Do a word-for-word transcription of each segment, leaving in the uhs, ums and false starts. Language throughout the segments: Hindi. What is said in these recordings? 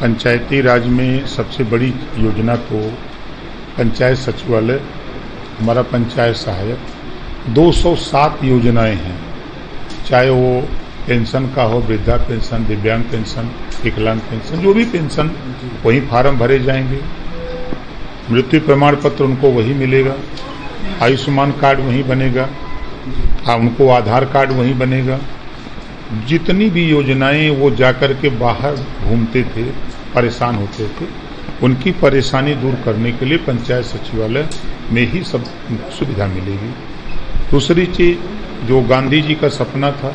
पंचायती राज में सबसे बड़ी योजना तो पंचायत सचिवालय, हमारा पंचायत सहायक दो सौ सात योजनाएं हैं, चाहे वो पेंशन का हो, वृद्धा पेंशन, दिव्यांग पेंशन, विकलांग पेंशन, जो भी पेंशन वहीं फार्म भरे जाएंगे, मृत्यु प्रमाण पत्र उनको वहीं मिलेगा, आयुष्मान कार्ड वहीं बनेगा, हाँ उनको आधार कार्ड वहीं बनेगा। जितनी भी योजनाएं वो जाकर के बाहर घूमते थे, परेशान होते थे, उनकी परेशानी दूर करने के लिए पंचायत सचिवालय में ही सब सुविधा मिलेगी। दूसरी चीज जो गांधी जी का सपना था,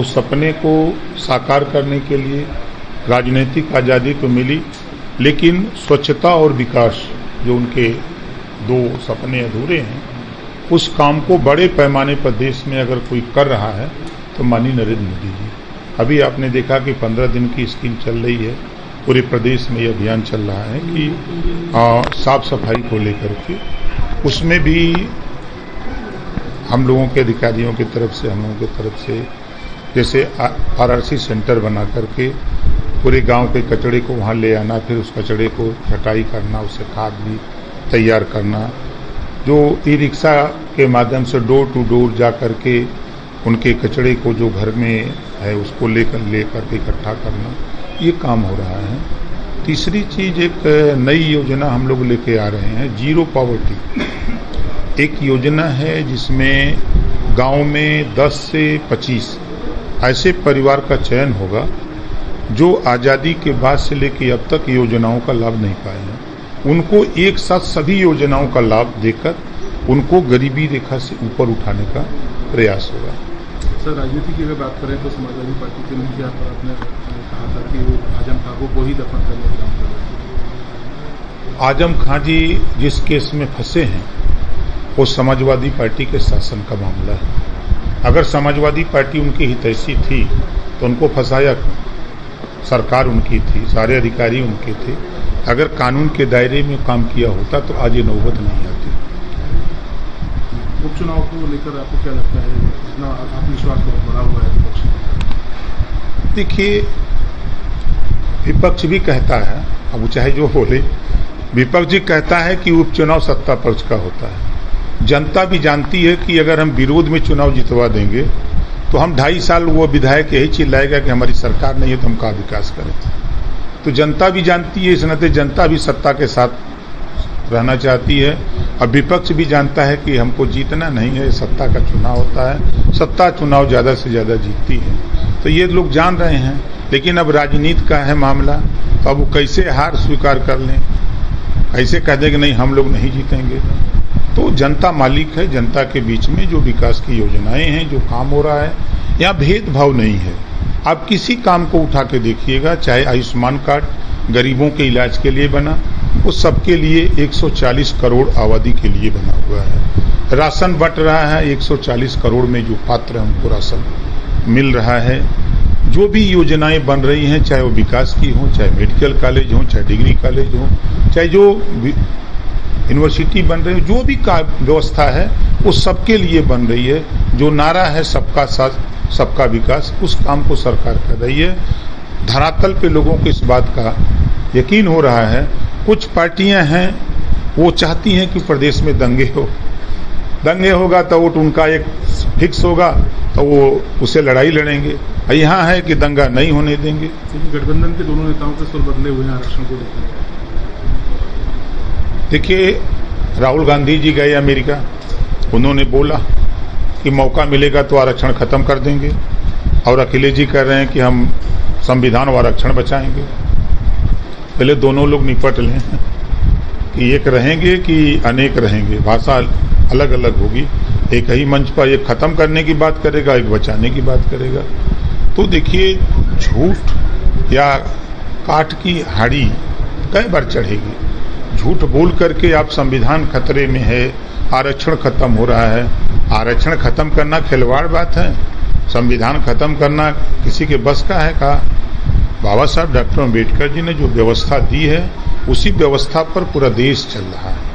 उस सपने को साकार करने के लिए राजनीतिक आज़ादी तो मिली, लेकिन स्वच्छता और विकास जो उनके दो सपने अधूरे हैं, उस काम को बड़े पैमाने पर देश में अगर कोई कर रहा है तो माननीय नरेंद्र मोदी जी। अभी आपने देखा कि पंद्रह दिन की स्कीम चल रही है, पूरे प्रदेश में ये अभियान चल रहा है कि साफ सफाई को लेकर के, उसमें भी हम लोगों के अधिकारियों की तरफ से, हम लोगों की तरफ से जैसे आरआरसी सेंटर बना करके पूरे गांव के कचड़े को वहाँ ले आना, फिर उस कचड़े को छटाई करना, उससे खाद भी तैयार करना, जो ई रिक्शा के माध्यम से डोर टू डोर जा करके उनके कचड़े को जो घर में है उसको लेकर लेकर के इकट्ठा करना, ये काम हो रहा है। तीसरी चीज, एक नई योजना हम लोग लेके आ रहे हैं, जीरो पॉवर्टी। एक योजना है जिसमें गांव में दस से पच्चीस ऐसे परिवार का चयन होगा जो आज़ादी के बाद से लेके अब तक योजनाओं का लाभ नहीं पाए हैं, उनको एक साथ सभी योजनाओं का लाभ देकर उनको गरीबी रेखा से ऊपर उठाने का प्रयास होगा। सर, राजनीति की अगर बात करें तो समाजवादी पार्टी के मुखिया पर आपने कहा था कि वो आजम खान को ही दफन करने का काम कर रहे हैं। आजम खान जी जिस केस में फंसे हैं वो समाजवादी पार्टी के शासन का मामला है। अगर समाजवादी पार्टी उनकी हितैषी थी तो उनको फंसाया, सरकार उनकी थी, सारे अधिकारी उनके थे, अगर कानून के दायरे में काम किया होता तो आज ये नौबत नहीं आती। उपचुनाव को लेकर आपको क्या लगता है, इतना आत्मविश्वास बहुत बढ़ा हुआ है विपक्ष? देखिए, विपक्ष भी कहता है, अब चाहे जो बोले, विपक्ष जी कहता है कि उपचुनाव सत्ता पक्ष का होता है। जनता भी जानती है कि अगर हम विरोध में चुनाव जितवा देंगे तो हम ढाई साल वो विधायक यही चिल्लाएगा कि हमारी सरकार नहीं है तो हम कहाँ विकास करें। तो जनता भी जानती है, इस नाते जनता भी सत्ता के साथ रहना चाहती है। अब विपक्ष भी जानता है कि हमको जीतना नहीं है, सत्ता का चुनाव होता है, सत्ता चुनाव ज़्यादा से ज़्यादा जीतती है, तो ये लोग जान रहे हैं। लेकिन अब राजनीति का है मामला, तो अब वो कैसे हार स्वीकार कर लें, ऐसे कह दें कि नहीं हम लोग नहीं जीतेंगे। तो जनता मालिक है, जनता के बीच में जो विकास की योजनाएं हैं, जो काम हो रहा है, यहाँ भेदभाव नहीं है। आप किसी काम को उठा के देखिएगा, चाहे आयुष्मान कार्ड गरीबों के इलाज के लिए बना, वो सबके लिए एक सौ चालीस करोड़ आबादी के लिए बना हुआ है। राशन बंट रहा है, एक सौ चालीस करोड़ में जो पात्र हैं उनको राशन मिल रहा है। जो भी योजनाएं बन रही हैं, चाहे वो विकास की हों, चाहे मेडिकल कॉलेज हों, चाहे डिग्री कॉलेज हों, चाहे जो यूनिवर्सिटी बन रही है, जो भी व्यवस्था है वो सबके लिए बन रही है। जो नारा है सबका साथ सबका विकास, उस काम को सरकार कर रही है। धरातल पे लोगों को इस बात का यकीन हो रहा है। कुछ पार्टियां हैं वो चाहती हैं कि प्रदेश में दंगे हो, दंगे होगा तो वोट उनका एक फिक्स होगा तो वो उसे लड़ाई लड़ेंगे। यहाँ है कि दंगा नहीं होने देंगे। गठबंधन के दोनों नेताओं के स्वर बदले हुए हैं आरक्षण को लेकर। देखिए, राहुल गांधी जी गए अमेरिका, उन्होंने बोला कि मौका मिलेगा तो आरक्षण खत्म कर देंगे, और अखिलेश जी कह रहे हैं कि हम संविधान और आरक्षण बचाएंगे। पहले दोनों लोग निपट लें कि एक रहेंगे कि अनेक रहेंगे, भाषा अलग अलग होगी, एक ही मंच पर एक खत्म करने की बात करेगा, एक बचाने की बात करेगा। तो देखिए, झूठ या काठ की हाड़ी कई बार चढ़ेगी। झूठ बोल करके आप संविधान खतरे में है, आरक्षण खत्म हो रहा है। आरक्षण खत्म करना खिलवाड़ बात है, संविधान खत्म करना किसी के बस का है का? बाबा साहब डॉक्टर अम्बेडकर जी ने जो व्यवस्था दी है, उसी व्यवस्था पर पूरा देश चल रहा है।